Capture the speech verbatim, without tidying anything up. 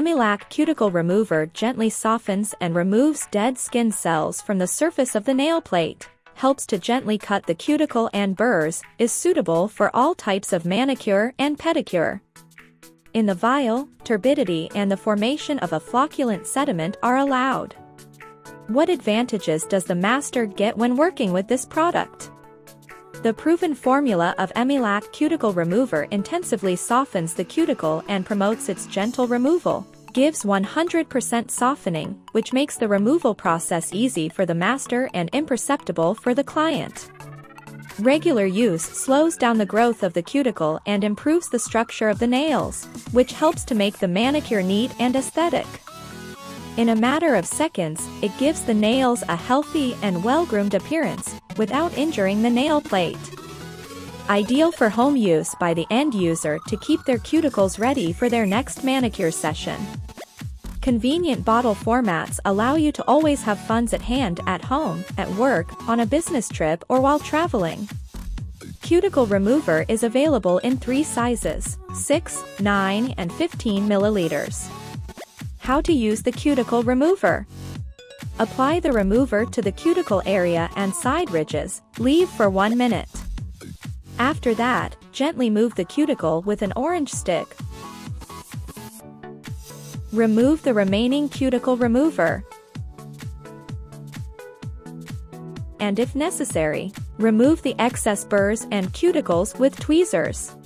E.Milac Cuticle Remover gently softens and removes dead skin cells from the surface of the nail plate, helps to gently cut the cuticle and burrs, is suitable for all types of manicure and pedicure. In the vial, turbidity and the formation of a flocculent sediment are allowed. What advantages does the master get when working with this product? The proven formula of E.Milac Cuticle Remover intensively softens the cuticle and promotes its gentle removal, gives one hundred percent softening, which makes the removal process easy for the master and imperceptible for the client. Regular use slows down the growth of the cuticle and improves the structure of the nails, which helps to make the manicure neat and aesthetic. In a matter of seconds, it gives the nails a healthy and well-groomed appearance, without injuring the nail plate. Ideal for home use by the end user to keep their cuticles ready for their next manicure session. Convenient bottle formats allow you to always have funds at hand at home, at work, on a business trip or while traveling. Cuticle Remover is available in three sizes, six, nine and fifteen milliliters. How to use the Cuticle Remover. Apply the remover to the cuticle area and side ridges, leave for one minute. After that, gently move the cuticle with an orange stick. Remove the remaining cuticle remover. And if necessary, remove the excess burrs and cuticles with tweezers.